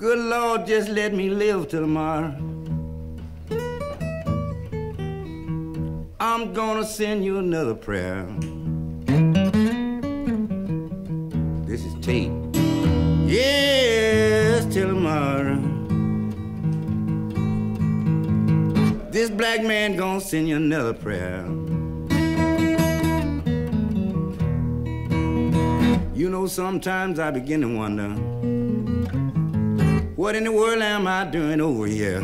Good Lord, just let me live till tomorrow. I'm gonna send you another prayer. This is tape. Yes, till tomorrow. This black man gonna send you another prayer. You know, sometimes I begin to wonder, what in the world am I doing over here?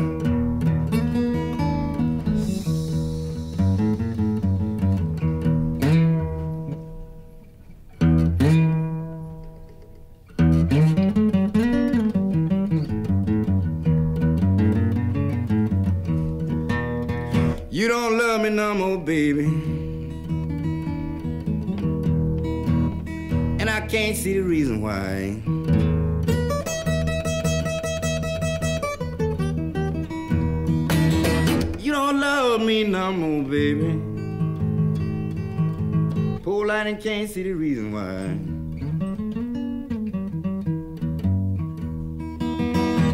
You don't love me no more, baby, and I can't see the reason why. You don't love me no more, baby. Poor light and can't see the reason why.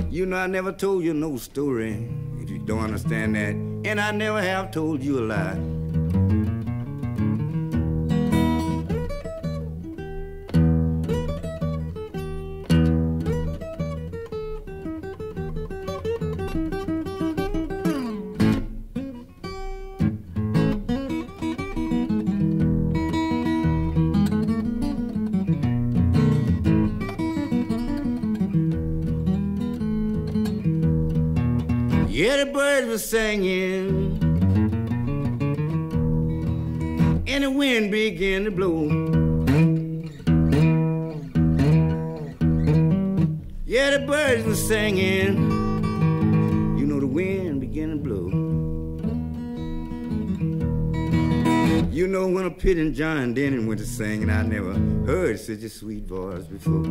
You know I never told you no story, if you don't understand that, and I never have told you a lie. Yeah, the birds were singing, and the wind began to blow. Yeah, the birds were singing, you know the wind began to blow. You know when a Pitt and John Denning went to sing, and I never heard such a sweet voice before.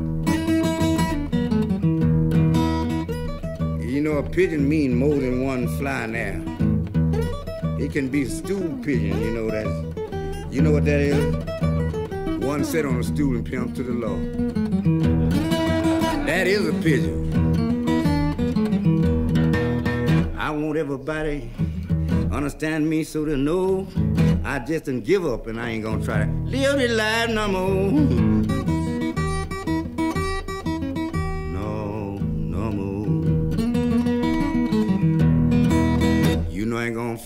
You know, a pigeon mean more than one fly now. It can be a stool pigeon, you know that. You know what that is? One sat on a stool and pimped to the law. That is a pigeon. I want everybody understand me so they know I just done give up and I ain't gonna try to live this life no more.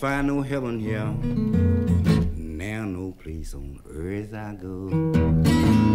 Find no heaven here, now no place on earth I go.